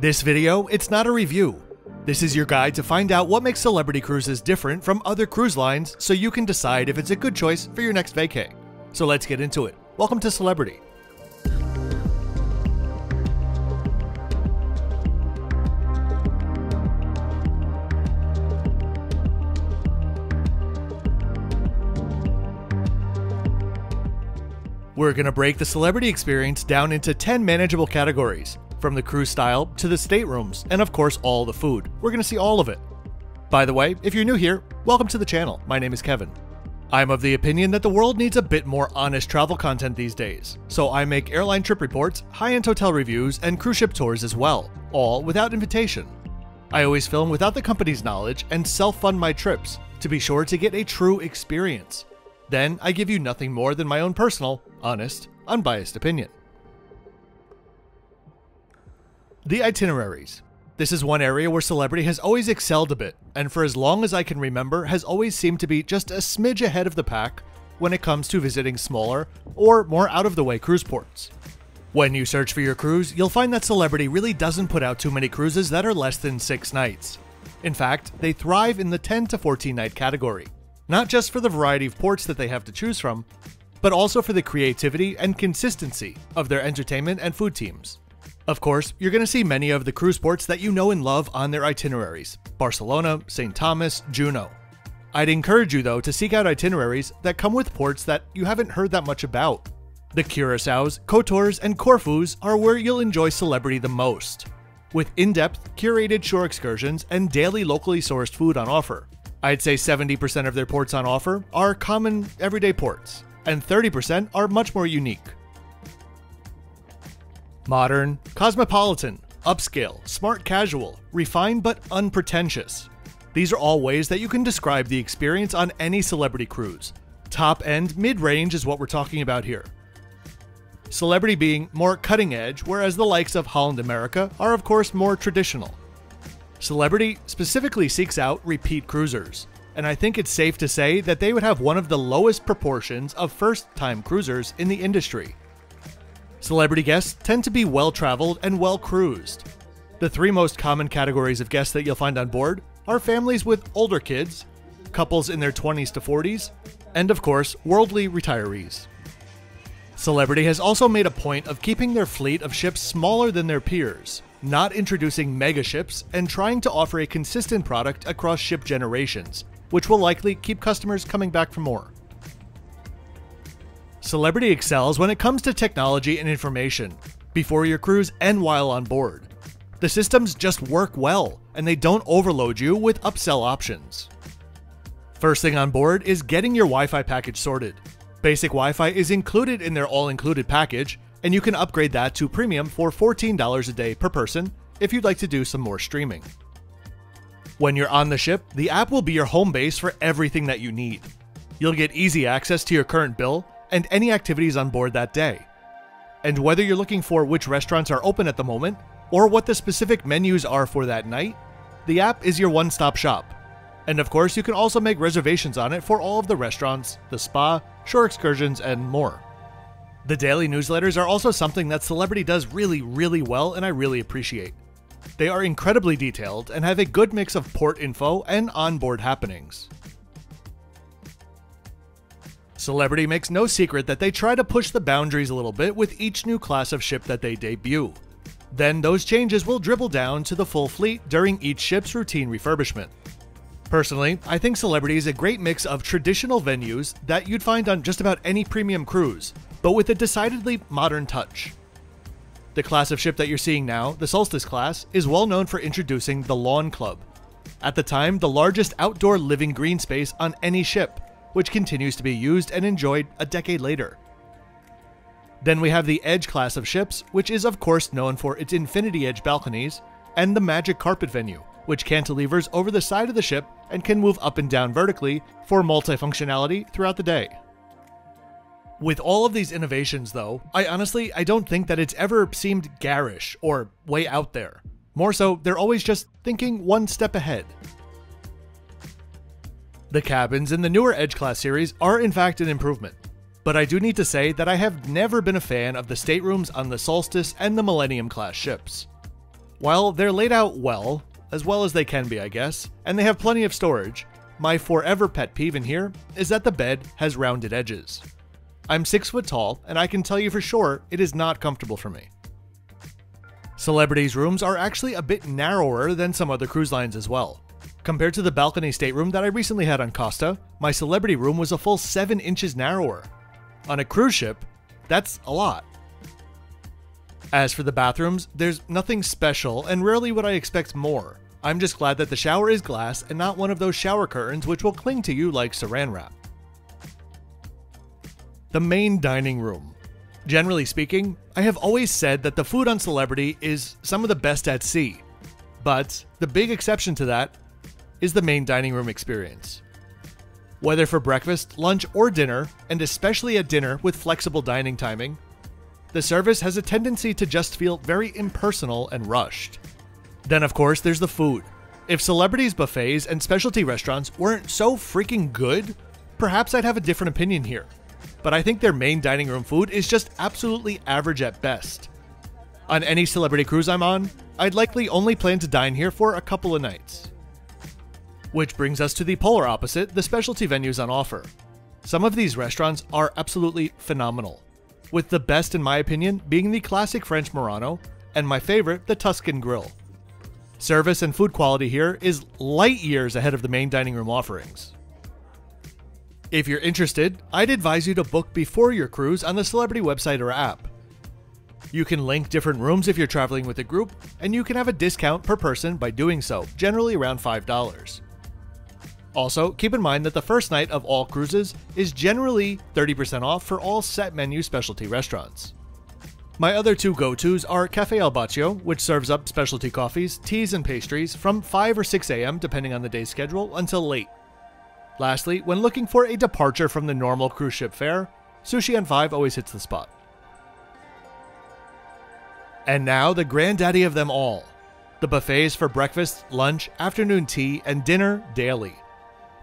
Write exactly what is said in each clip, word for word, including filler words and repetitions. This video, it's not a review. This is your guide to find out what makes Celebrity Cruises different from other cruise lines so you can decide if it's a good choice for your next vacay. So let's get into it. Welcome to Celebrity. We're going to break the Celebrity experience down into ten manageable categories, from the cruise style to the staterooms, and of course all the food. We're going to see all of it. By the way, if you're new here, welcome to the channel. My name is Kevin. I'm of the opinion that the world needs a bit more honest travel content these days, so I make airline trip reports, high-end hotel reviews, and cruise ship tours as well, all without invitation. I always film without the company's knowledge and self-fund my trips to be sure to get a true experience. Then I give you nothing more than my own personal, honest, unbiased opinion. The itineraries. This is one area where Celebrity has always excelled a bit, and for as long as I can remember has always seemed to be just a smidge ahead of the pack when it comes to visiting smaller or more out-of-the-way cruise ports. When you search for your cruise, you'll find that Celebrity really doesn't put out too many cruises that are less than six nights. In fact, they thrive in the ten to fourteen night category. Not just for the variety of ports that they have to choose from, but also for the creativity and consistency of their entertainment and food teams. Of course, you're going to see many of the cruise ports that you know and love on their itineraries: Barcelona, Saint Thomas, Juneau. I'd encourage you though to seek out itineraries that come with ports that you haven't heard that much about. The Curaçaos, Kotors, and Corfus are where you'll enjoy Celebrity the most, with in-depth, curated shore excursions and daily locally sourced food on offer. I'd say seventy percent of their ports on offer are common, everyday ports, and thirty percent are much more unique. Modern, cosmopolitan, upscale, smart casual, refined but unpretentious. These are all ways that you can describe the experience on any Celebrity cruise. Top end, mid-range is what we're talking about here. Celebrity being more cutting edge, whereas the likes of Holland America are of course more traditional. Celebrity specifically seeks out repeat cruisers, and I think it's safe to say that they would have one of the lowest proportions of first-time cruisers in the industry. Celebrity guests tend to be well-traveled and well-cruised. The three most common categories of guests that you'll find on board are families with older kids, couples in their twenties to forties, and of course, worldly retirees. Celebrity has also made a point of keeping their fleet of ships smaller than their peers, not introducing mega ships, and trying to offer a consistent product across ship generations, which will likely keep customers coming back for more. Celebrity excels when it comes to technology and information, before your cruise and while on board. The systems just work well, and they don't overload you with upsell options. First thing on board is getting your Wi-Fi package sorted. Basic Wi-Fi is included in their all-included package, and you can upgrade that to premium for fourteen dollars a day per person if you'd like to do some more streaming. When you're on the ship, the app will be your home base for everything that you need. You'll get easy access to your current bill and any activities on board that day. And whether you're looking for which restaurants are open at the moment or what the specific menus are for that night, the app is your one-stop shop. And of course, you can also make reservations on it for all of the restaurants, the spa, shore excursions, and more. The daily newsletters are also something that Celebrity does really, really well, and I really appreciate. They are incredibly detailed and have a good mix of port info and onboard happenings. Celebrity makes no secret that they try to push the boundaries a little bit with each new class of ship that they debut. Then those changes will dribble down to the full fleet during each ship's routine refurbishment. Personally, I think Celebrity is a great mix of traditional venues that you'd find on just about any premium cruise, but with a decidedly modern touch. The class of ship that you're seeing now, the Solstice class, is well known for introducing the Lawn Club. At the time, the largest outdoor living green space on any ship, which continues to be used and enjoyed a decade later. Then we have the Edge class of ships, which is of course known for its infinity edge balconies, and the Magic Carpet venue, which cantilevers over the side of the ship and can move up and down vertically for multifunctionality throughout the day. With all of these innovations though, I honestly, I don't think that it's ever seemed garish or way out there. More so, they're always just thinking one step ahead. The cabins in the newer Edge class series are in fact an improvement, but I do need to say that I have never been a fan of the staterooms on the Solstice and the Millennium class ships. While they're laid out well, as well as they can be I guess, and they have plenty of storage, my forever pet peeve in here is that the bed has rounded edges. I'm six foot tall and I can tell you for sure it is not comfortable for me. Celebrities' rooms are actually a bit narrower than some other cruise lines as well. Compared to the balcony stateroom that I recently had on Costa, my celebrity room was a full seven inches narrower. On a cruise ship, that's a lot. As for the bathrooms, there's nothing special and rarely would I expect more. I'm just glad that the shower is glass and not one of those shower curtains which will cling to you like saran wrap. The main dining room. Generally speaking, I have always said that the food on Celebrity is some of the best at sea, but the big exception to that is the main dining room experience. Whether for breakfast, lunch, or dinner, and especially at dinner with flexible dining timing, the service has a tendency to just feel very impersonal and rushed. Then of course there's the food. If Celebrity's buffets and specialty restaurants weren't so freaking good, perhaps I'd have a different opinion here, but I think their main dining room food is just absolutely average at best. On any Celebrity cruise I'm on, I'd likely only plan to dine here for a couple of nights. Which brings us to the polar opposite, the specialty venues on offer. Some of these restaurants are absolutely phenomenal, with the best in my opinion being the classic French Murano and my favorite, the Tuscan Grill. Service and food quality here is light years ahead of the main dining room offerings. If you're interested, I'd advise you to book before your cruise on the Celebrity website or app. You can link different rooms if you're traveling with a group, and you can have a discount per person by doing so, generally around five dollars. Also, keep in mind that the first night of all cruises is generally thirty percent off for all set menu specialty restaurants. My other two go-tos are Cafe al Bacio, which serves up specialty coffees, teas, and pastries from five or six A M depending on the day's schedule until late. Lastly, when looking for a departure from the normal cruise ship fare, Sushi on five always hits the spot. And now the granddaddy of them all, the buffets for breakfast, lunch, afternoon tea, and dinner daily.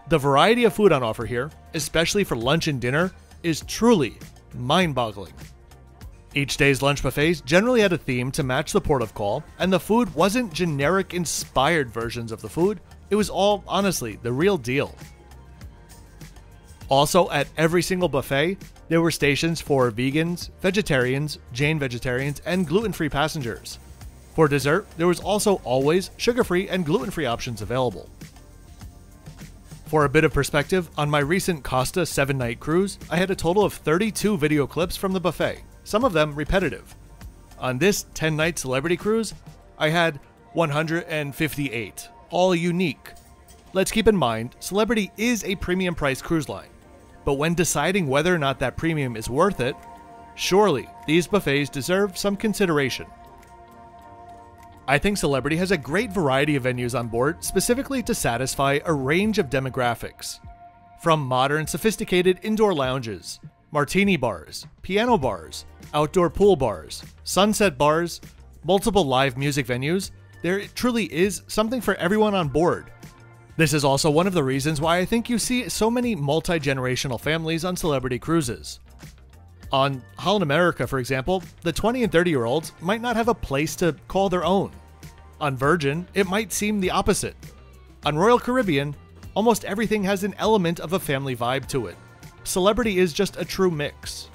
The variety of food on offer here, especially for lunch and dinner, is truly mind-boggling. Each day's lunch buffets generally had a theme to match the port of call, and the food wasn't generic inspired versions of the food, it was all, honestly, the real deal. Also, at every single buffet, there were stations for vegans, vegetarians, Jane vegetarians, and gluten-free passengers. For dessert, there was also always sugar-free and gluten-free options available. For a bit of perspective, on my recent Costa seven night cruise, I had a total of thirty-two video clips from the buffet, some of them repetitive. On this ten night Celebrity cruise, I had one hundred fifty-eight, all unique. Let's keep in mind, Celebrity is a premium price cruise line, but when deciding whether or not that premium is worth it, surely these buffets deserve some consideration. I think Celebrity has a great variety of venues on board specifically to satisfy a range of demographics. From modern, sophisticated indoor lounges, martini bars, piano bars, outdoor pool bars, sunset bars, multiple live music venues, there truly is something for everyone on board. This is also one of the reasons why I think you see so many multi-generational families on Celebrity cruises. On Holland America, for example, the twenty and thirty year olds might not have a place to call their own. On Virgin, it might seem the opposite. On Royal Caribbean, almost everything has an element of a family vibe to it. Celebrity is just a true mix.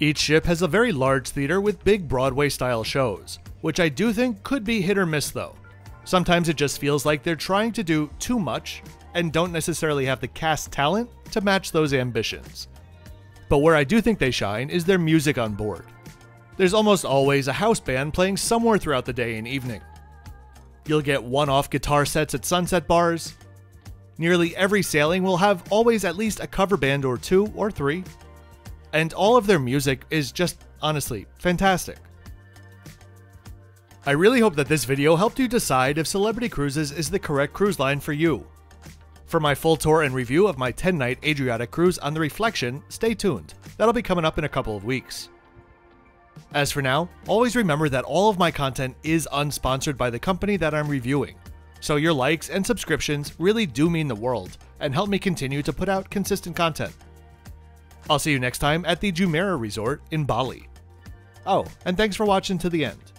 Each ship has a very large theater with big Broadway-style shows, which I do think could be hit or miss though. Sometimes it just feels like they're trying to do too much and don't necessarily have the cast talent to match those ambitions. But where I do think they shine is their music on board. There's almost always a house band playing somewhere throughout the day and evening. You'll get one-off guitar sets at sunset bars. Nearly every sailing will have always at least a cover band or two or three. And all of their music is just, honestly, fantastic. I really hope that this video helped you decide if Celebrity Cruises is the correct cruise line for you. For my full tour and review of my ten night Adriatic cruise on The Reflection, stay tuned. That'll be coming up in a couple of weeks. As for now, always remember that all of my content is unsponsored by the company that I'm reviewing, so your likes and subscriptions really do mean the world and help me continue to put out consistent content. I'll see you next time at the Jumeirah Resort in Bali. Oh, and thanks for watching to the end.